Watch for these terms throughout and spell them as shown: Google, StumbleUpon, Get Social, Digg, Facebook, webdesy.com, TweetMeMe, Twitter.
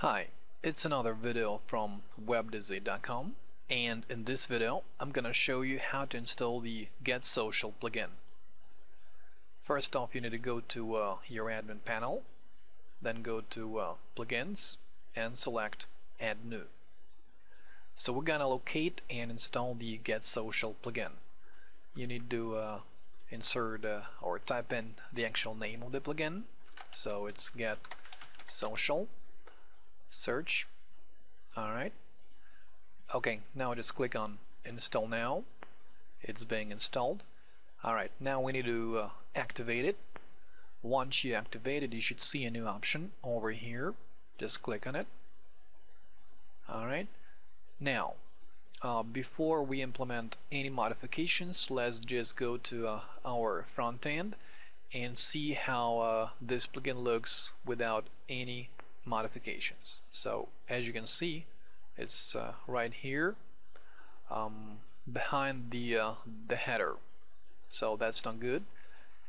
Hi, it's another video from webdesy.com, and in this video I'm gonna show you how to install the Get Social plugin. First off, you need to go to your admin panel, then go to plugins and select add new. So we're gonna locate and install the Get Social plugin. You need to insert or type in the actual name of the plugin, so it's Get Social. Search. Alright. Okay, now just click on install now. It's being installed. Alright, now we need to activate it. Once you activate it, you should see a new option over here. Just click on it. Alright. Now, before we implement any modifications, let's just go to our front end and see how this plugin looks without any modifications. So as you can see, it's right here behind the header, so that's not good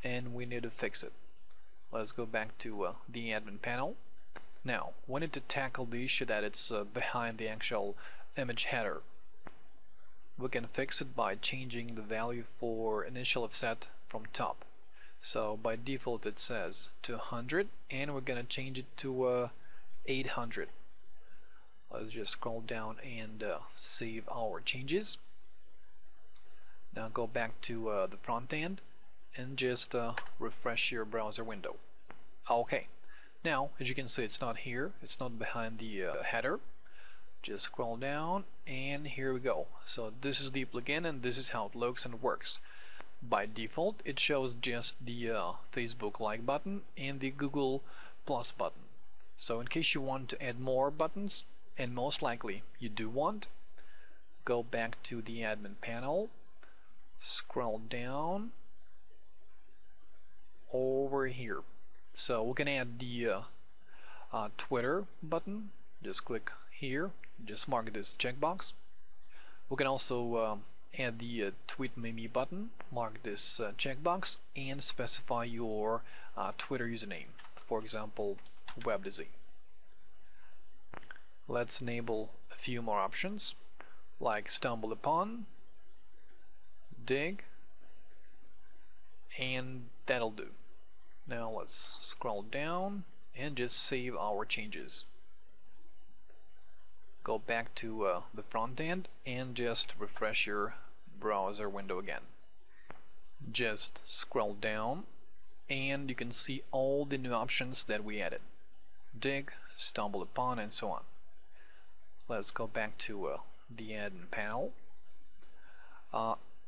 and we need to fix it. Let's go back to the admin panel. Now we need to tackle the issue that it's behind the actual image header. We can fix it by changing the value for initial offset from top. So by default it says 200 and we're gonna change it to 800. Let's just scroll down and save our changes. Now go back to the front end and just refresh your browser window. Okay, now as you can see, it's not here, it's not behind the header. Just scroll down and here we go. So this is the plugin and this is how it looks and works. By default it shows just the Facebook like button and the Google Plus button. So in case you want to add more buttons, and most likely you do want, go back to the admin panel, scroll down over here. So we can add the Twitter button. Just click here, just mark this checkbox. We can also add the TweetMeMe button, mark this checkbox and specify your Twitter username, for example webdesy. Let's enable a few more options like StumbleUpon, Dig, and that'll do. Now let's scroll down and just save our changes. Go back to the front end and just refresh your browser window again. Just scroll down and you can see all the new options that we added. Dig, StumbleUpon, and so on. Let's go back to the admin panel.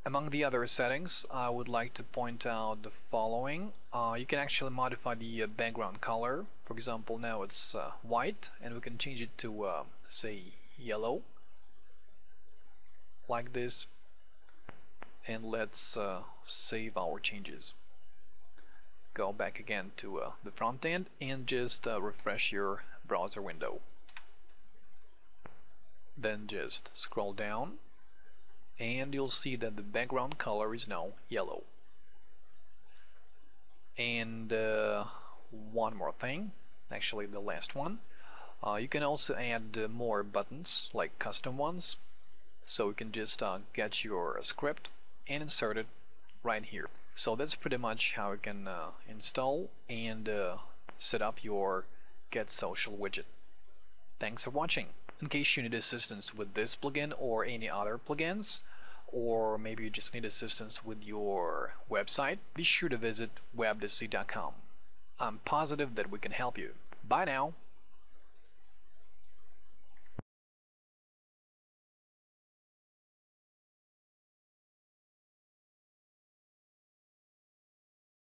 Among the other settings, I would like to point out the following. You can actually modify the background color. For example, now it's white and we can change it to say yellow, like this. And let's save our changes. Go back again to the front end and just refresh your browser window. Then just scroll down and you'll see that the background color is now yellow. And one more thing, actually the last one. You can also add more buttons, like custom ones. So you can just get your script and insert it right here. So that's pretty much how you can install and set up your Get Social widget. Thanks for watching. In case you need assistance with this plugin or any other plugins, or maybe you just need assistance with your website, be sure to visit webdesy.com. I'm positive that we can help you. Bye now!